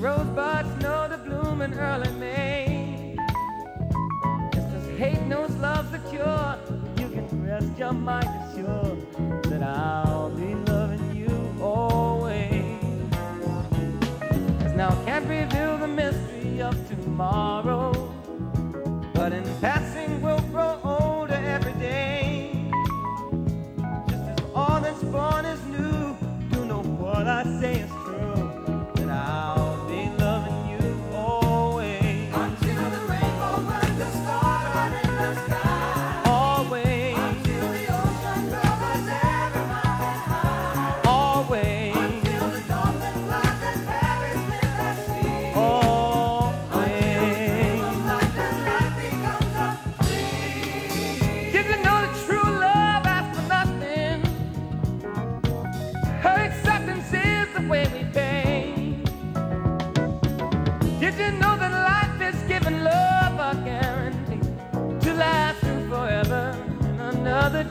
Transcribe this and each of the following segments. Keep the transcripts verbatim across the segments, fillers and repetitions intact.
Rosebuds know the bloom in early May. Just as hate knows love's the cure, you can rest your mind assured that I'll be loving you always. As now can't reveal the mystery of tomorrow, but in passing we'll grow older every day. Just as all that's born is new, you know what I say is true, that I'll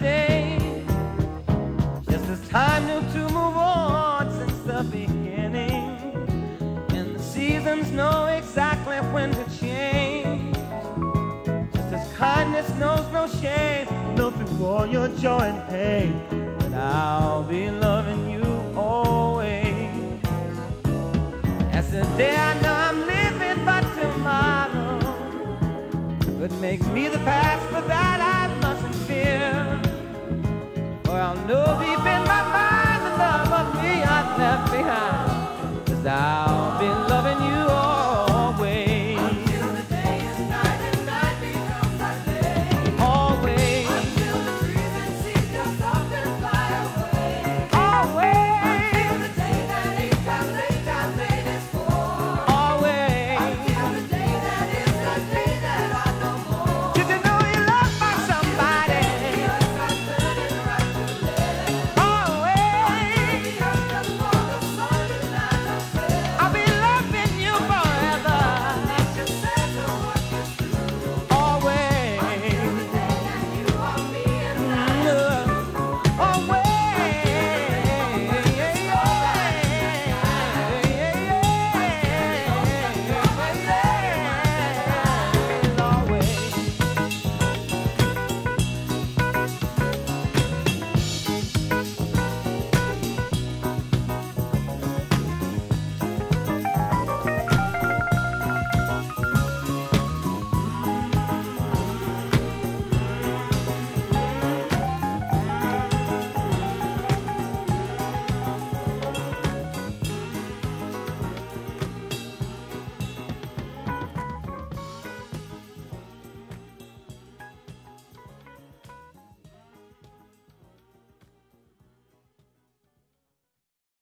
day. Just as time knew to move on since the beginning, and the seasons know exactly when to change. Just as kindness knows no shame, know through all your joy and pain, but I'll be loving you always. As the day I know I'm living by tomorrow, but makes me the past, for that I mustn't fear. I'll know deep in my mind the love of me I've left behind, 'cause I'll